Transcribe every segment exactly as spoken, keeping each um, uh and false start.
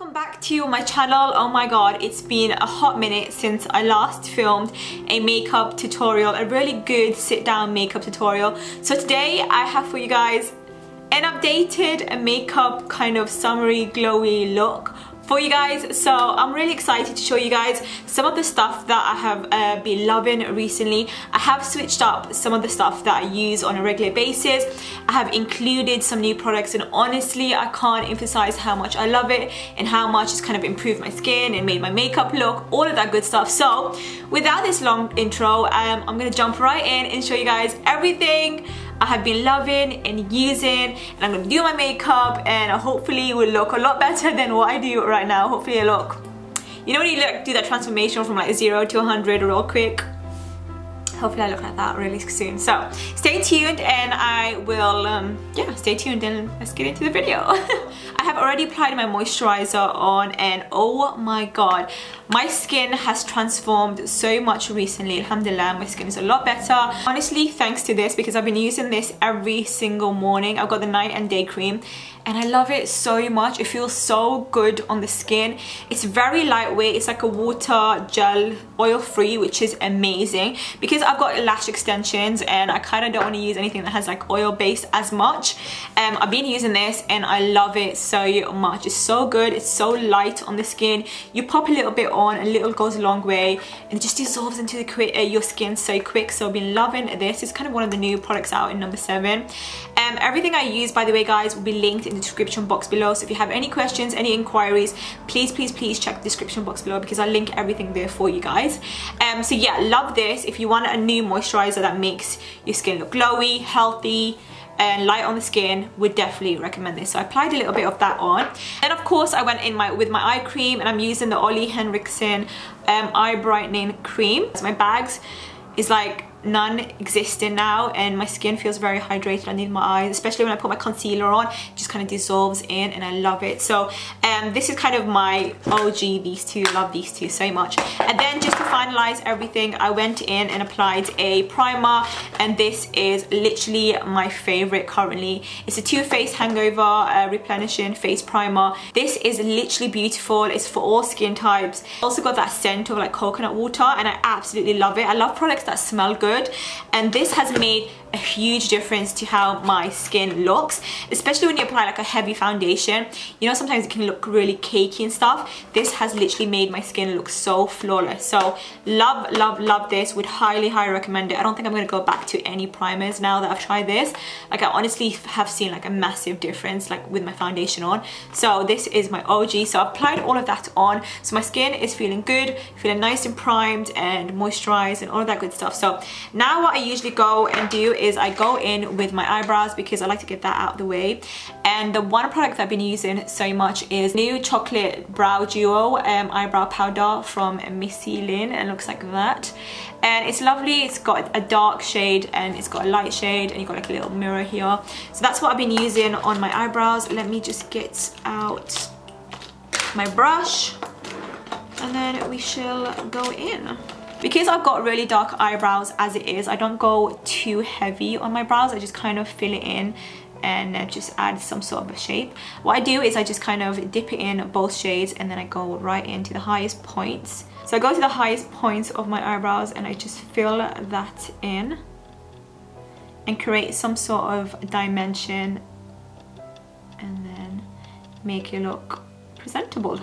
Welcome back to my channel. Oh my god, it's been a hot minute since I last filmed a makeup tutorial, a really good sit-down makeup tutorial. So today I have for you guys an updated makeup kind of summery glowy look for you guys. So I'm really excited to show you guys some of the stuff that I have uh, been loving recently. I have switched up some of the stuff that I use on a regular basis. I have included some new products, and honestly I can't emphasize how much I love it and how much it's kind of improved my skin and made my makeup look, all of that good stuff. So without this long intro, um, I'm gonna jump right in and show you guys everything I have been loving and using, and I'm gonna do my makeup, and hopefully will look a lot better than what I do right now. Hopefully I look, you know when you look, do that transformation from like zero to one hundred real quick. Hopefully I look like that really soon. So stay tuned and I will, um, yeah, stay tuned and let's get into the video. I have already applied my moisturizer on, and oh my god, my skin has transformed so much recently. Alhamdulillah, my skin is a lot better. Honestly, thanks to this, because I've been using this every single morning. I've got the night and day cream and I love it so much. It feels so good on the skin. It's very lightweight. It's like a water, gel, oil-free, which is amazing because I've got lash extensions and I kind of don't want to use anything that has like oil based as much. Um, I've been using this and I love it so much. It's so good. It's so light on the skin. You pop a little bit on, a little goes a long way, and it just dissolves into the, uh, your skin so quick. So I've been loving this. It's kind of one of the new products out in number seven. Um, everything I use, by the way, guys, will be linked in the description box below. So if you have any questions, any inquiries, please, please, please check the description box below because I link everything there for you guys. Um, so yeah, love this. If you want a new moisturizer that makes your skin look glowy, healthy, and light on the skin, would definitely recommend this. So I applied a little bit of that on. And of course I went in my with my eye cream, and I'm using the Ollie Henriksen um, eye brightening cream. So my bags is like non-existent now and my skin feels very hydrated underneath my eyes, especially when I put my concealer on. It just kind of dissolves in and I love it. So um, this is kind of my O G. These two, love these two so much. And then just to finalize everything, I went in and applied a primer, and this is literally my favorite currently. It's a Too Faced Hangover uh, Replenishing Face Primer. This is literally beautiful. It's for all skin types. Also got that scent of like coconut water and I absolutely love it. I love products that smell good. Good. And this has made a huge difference to how my skin looks, especially when you apply like a heavy foundation. You know, sometimes it can look really cakey and stuff. This has literally made my skin look so flawless. So love, love, love this. Would highly, highly recommend it. I don't think I'm going to go back to any primers now that I've tried this. Like, I honestly have seen like a massive difference like with my foundation on. So this is my O G. So I've applied all of that on. So my skin is feeling good, feeling nice and primed and moisturized and all of that good stuff. So now what I usually go and do is I go in with my eyebrows because I like to get that out of the way. And the one product that I've been using so much is new Chocolate Brow Duo um, eyebrow powder from Missy Lynn, and it looks like that. And it's lovely. It's got a dark shade and it's got a light shade, and you've got like a little mirror here. So that's what I've been using on my eyebrows. Let me just get out my brush and then we shall go in. Because I've got really dark eyebrows as it is, I don't go too heavy on my brows. I just kind of fill it in and just add some sort of a shape. What I do is I just kind of dip it in both shades and then I go right into the highest points. So I go to the highest points of my eyebrows and I just fill that in and create some sort of dimension and then make it look presentable.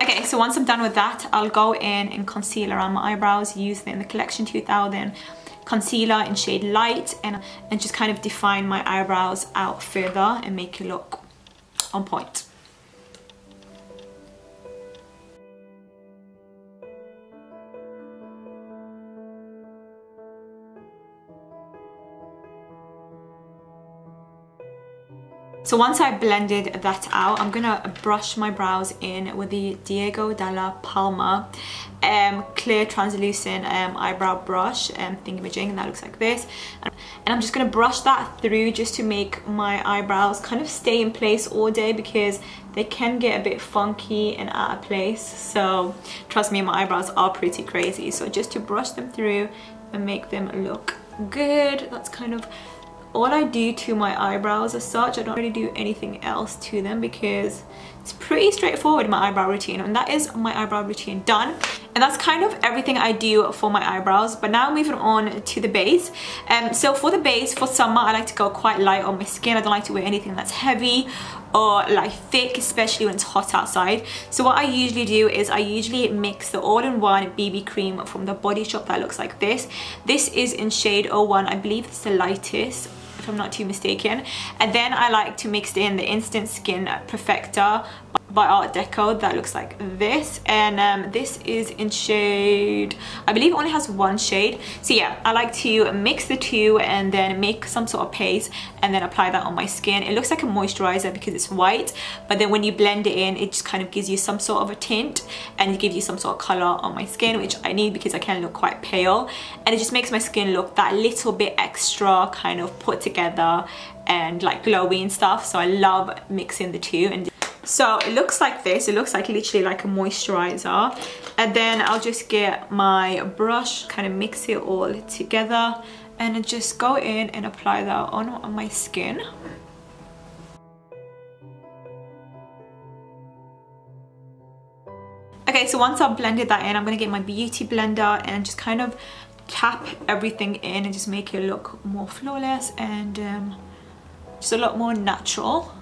Okay, so once I'm done with that, I'll go in and conceal around my eyebrows using the Collection two thousand concealer in shade light, and, and just kind of define my eyebrows out further and make it look on point. So once I blended that out, I'm gonna brush my brows in with the Diego Dalla Palma um, clear translucent um, eyebrow brush um, thingamajig, and that looks like this. And I'm just gonna brush that through just to make my eyebrows kind of stay in place all day, because they can get a bit funky and out of place. So trust me, my eyebrows are pretty crazy. So just to brush them through and make them look good, that's kind of all I do to my eyebrows as such. I don't really do anything else to them because it's pretty straightforward, my eyebrow routine. And that is my eyebrow routine done. And that's kind of everything I do for my eyebrows. But now moving on to the base. Um, so for the base, for summer, I like to go quite light on my skin. I don't like to wear anything that's heavy or like thick, especially when it's hot outside. So what I usually do is I usually mix the all-in-one B B cream from the Body Shop that looks like this. This is in shade oh one. I believe it's the lightest, if I'm not too mistaken. And then I like to mix in the Instant Skin Perfector by Art Deco that looks like this. And um, this is in shade, I believe it only has one shade. So yeah, I like to mix the two and then make some sort of paste and then apply that on my skin. It looks like a moisturizer because it's white, but then when you blend it in, it just kind of gives you some sort of a tint and it gives you some sort of color on my skin, which I need because I can look quite pale. And it just makes my skin look that little bit extra kind of put together and like glowy and stuff. So I love mixing the two. And so it looks like this. It looks like literally like a moisturizer. And then I'll just get my brush, kind of mix it all together, and just go in and apply that on, on my skin. Okay, so once I've blended that in, I'm gonna get my beauty blender and just kind of tap everything in and just make it look more flawless and um, just a lot more natural.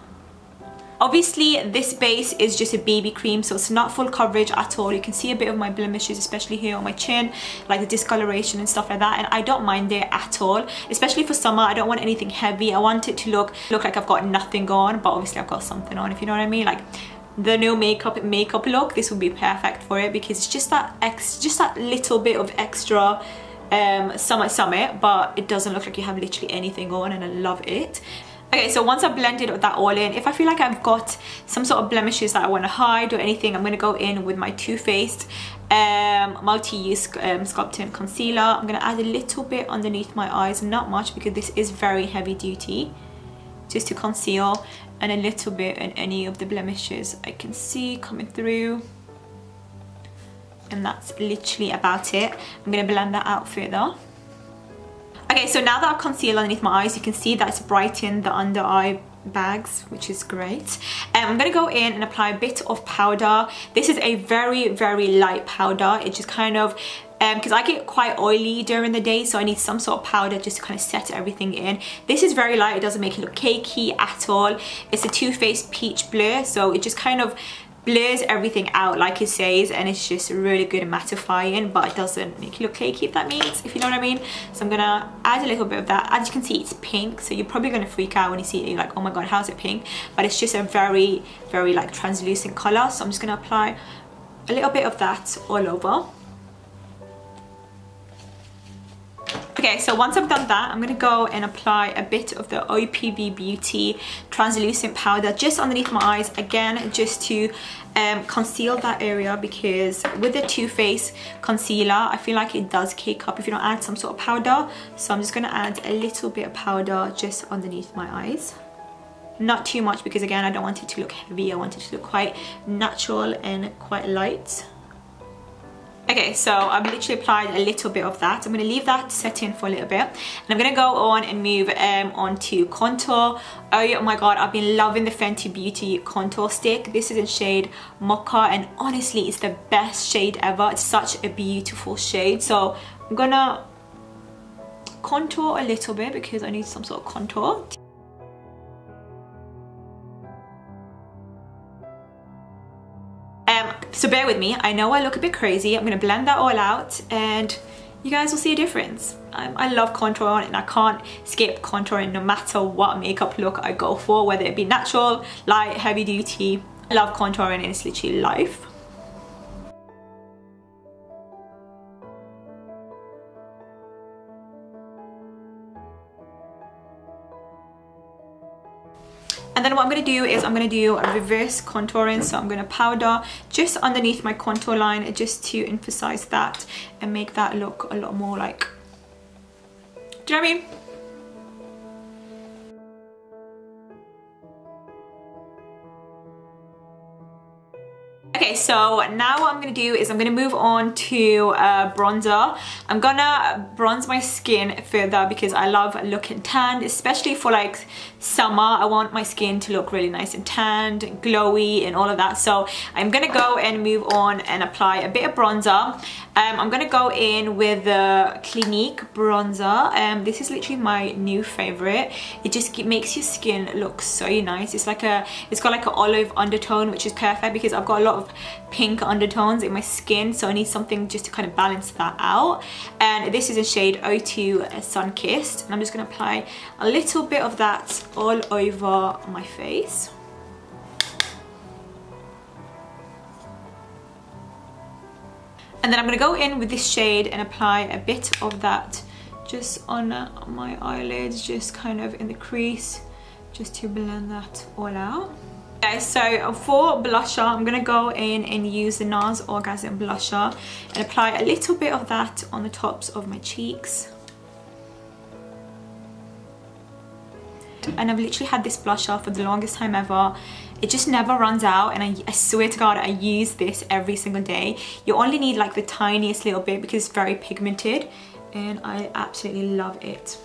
Obviously, this base is just a B B cream, so it's not full coverage at all. You can see a bit of my blemishes, especially here on my chin, like the discoloration and stuff like that, and I don't mind it at all. Especially for summer, I don't want anything heavy. I want it to look look like I've got nothing on, but obviously I've got something on, if you know what I mean. Like the no makeup makeup look, this would be perfect for it because it's just that ex just that little bit of extra um summer summit, but it doesn't look like you have literally anything on, and I love it. Okay, so once I've blended that all in, if I feel like I've got some sort of blemishes that I want to hide or anything, I'm going to go in with my Too Faced um, multi-use um, sculpting concealer. I'm going to add a little bit underneath my eyes, not much because this is very heavy duty, just to conceal, and a little bit on any of the blemishes I can see coming through. And that's literally about it. I'm going to blend that out further. Okay, so now that I've concealed underneath my eyes, you can see that's brightened the under eye bags, which is great. And um, I'm gonna go in and apply a bit of powder. This is a very, very light powder. It just kind of, because um, I get quite oily during the day, so I need some sort of powder just to kind of set everything in. This is very light. It doesn't make it look cakey at all. It's a Too Faced Peach Blur, so it just kind of blurs everything out like it says, and it's just really good at mattifying, but it doesn't make you look cakey, if that means, if you know what I mean. So I'm gonna add a little bit of that. As you can see, it's pink, so you're probably gonna freak out when you see it. You're like, oh my god, how's it pink? But it's just a very, very like translucent color. So I'm just gonna apply a little bit of that all over. Okay, so once I've done that, I'm going to go and apply a bit of the O P V Beauty translucent powder just underneath my eyes, again, just to um, conceal that area, because with the Too Faced concealer, I feel like it does cake up if you don't add some sort of powder. So I'm just going to add a little bit of powder just underneath my eyes. Not too much because, again, I don't want it to look heavy. I want it to look quite natural and quite light. Okay, so I've literally applied a little bit of that. I'm going to leave that set in for a little bit. And I'm going to go on and move um, on to contour. Oh my god, I've been loving the Fenty Beauty contour stick. This is in shade Mocha, and honestly, it's the best shade ever. It's such a beautiful shade. So I'm going to contour a little bit because I need some sort of contour. So bear with me, I know I look a bit crazy. I'm gonna blend that all out and you guys will see a difference. I'm, I love contouring, and I can't skip contouring no matter what makeup look I go for, whether it be natural, light, heavy duty. I love contouring, and it's literally life. And then what I'm going to do is I'm going to do a reverse contouring. So I'm going to powder just underneath my contour line just to emphasize that and make that look a lot more like, do you know what I mean? Okay, so now what I'm going to do is I'm going to move on to uh, bronzer. I'm going to bronze my skin further because I love looking tanned, especially for like summer. I want my skin to look really nice and tanned and glowy and all of that. So I'm going to go and move on and apply a bit of bronzer. Um, I'm going to go in with the Clinique bronzer. Um, this is literally my new favorite. It just makes your skin look so nice. It's like a, it's got like an olive undertone, which is perfect because I've got a lot of pink undertones in my skin, so I need something just to kind of balance that out. And this is in shade oh two Sunkissed, and I'm just going to apply a little bit of that all over my face. And then I'm going to go in with this shade and apply a bit of that just on my eyelids, just kind of in the crease, just to blend that all out. Okay, so for blusher, I'm going to go in and use the NARS Orgasm Blusher and apply a little bit of that on the tops of my cheeks. And I've literally had this blusher for the longest time ever. It just never runs out, and I, I swear to God, I use this every single day. You only need like the tiniest little bit because it's very pigmented, and I absolutely love it.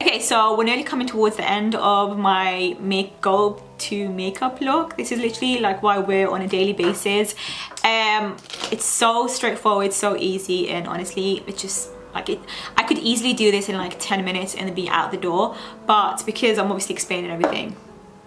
Okay, so we're nearly coming towards the end of my make go to makeup look. This is literally like what I wear on a daily basis. Um, it's so straightforward, so easy, and honestly, it just like it. I could easily do this in like ten minutes and be out the door, but because I'm obviously explaining everything,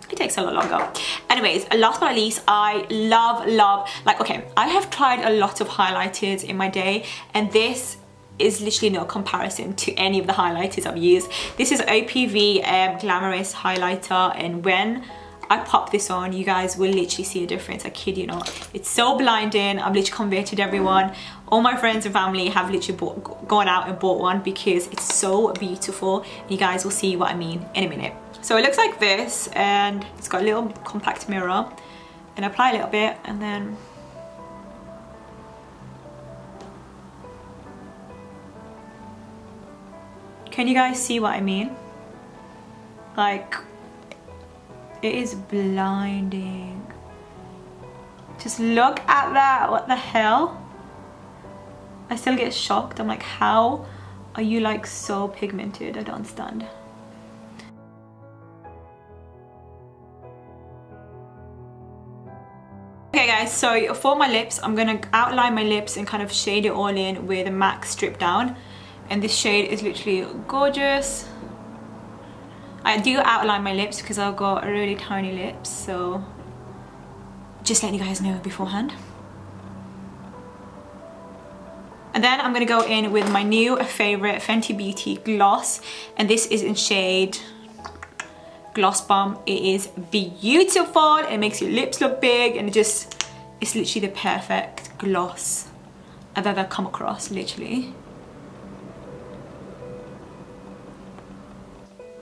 it takes a lot longer. Anyways, last but not least, I love love like okay, I have tried a lot of highlighters in my day, and this is literally no comparison to any of the highlighters I've used. This is O P V um, Glamorous Highlighter, and when I pop this on, you guys will literally see a difference. I kid you not. It's so blinding. I've literally converted everyone. All my friends and family have literally bought, gone out and bought one because it's so beautiful. You guys will see what I mean in a minute. So it looks like this, and it's got a little compact mirror, and apply a little bit, and then can you guys see what I mean? Like, it is blinding. Just look at that, what the hell? I still get shocked. I'm like, how are you like so pigmented? I don't understand. Okay guys, so for my lips, I'm gonna outline my lips and kind of shade it all in with a MAC Strip Down. And this shade is literally gorgeous. I do outline my lips because I've got really tiny lips, so just letting you guys know beforehand. And then I'm going to go in with my new favorite Fenty Beauty gloss, and this is in shade Gloss Bomb. It is beautiful. It makes your lips look big, and it just, it's literally the perfect gloss I've ever come across, literally.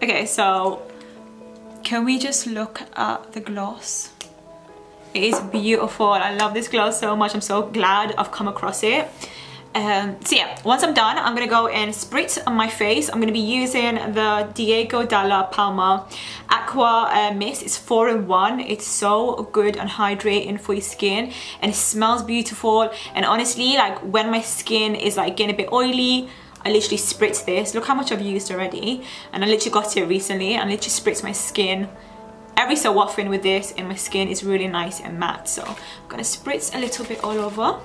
Okay, so can we just look at the gloss? It is beautiful. I love this gloss so much. I'm so glad I've come across it. Um, so yeah, once I'm done, I'm going to go and spritz on my face. I'm going to be using the Diego Dalla Palma Aqua uh, Mist. It's four in one. It's so good and hydrating for your skin, and it smells beautiful. And honestly, like when my skin is like getting a bit oily, I literally spritz this. Look how much I've used already, and I literally got it recently, and I literally spritz my skin every so often with this, and my skin is really nice and matte. So I'm gonna spritz a little bit all over.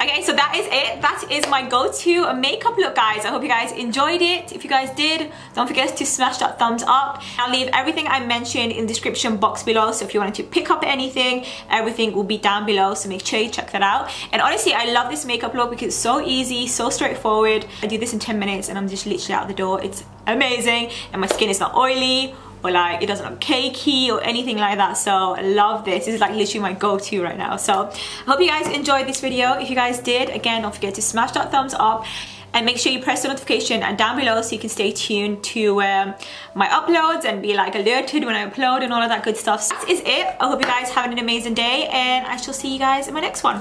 Okay, so that is it. That is my go-to makeup look, guys. I hope you guys enjoyed it. If you guys did, don't forget to smash that thumbs up. I'll leave everything I mentioned in the description box below, so if you wanted to pick up anything, everything will be down below, so make sure you check that out. And honestly, I love this makeup look because it's so easy, so straightforward. I do this in ten minutes and I'm just literally out the door. It's amazing, and my skin is not oily or like it doesn't look cakey or anything like that. So I love this. This is like literally my go-to right now. So I hope you guys enjoyed this video. If you guys did, again, don't forget to smash that thumbs up and make sure you press the notification and down below so you can stay tuned to um, my uploads and be like alerted when I upload and all of that good stuff. So that is it. I hope you guys have an amazing day and I shall see you guys in my next one.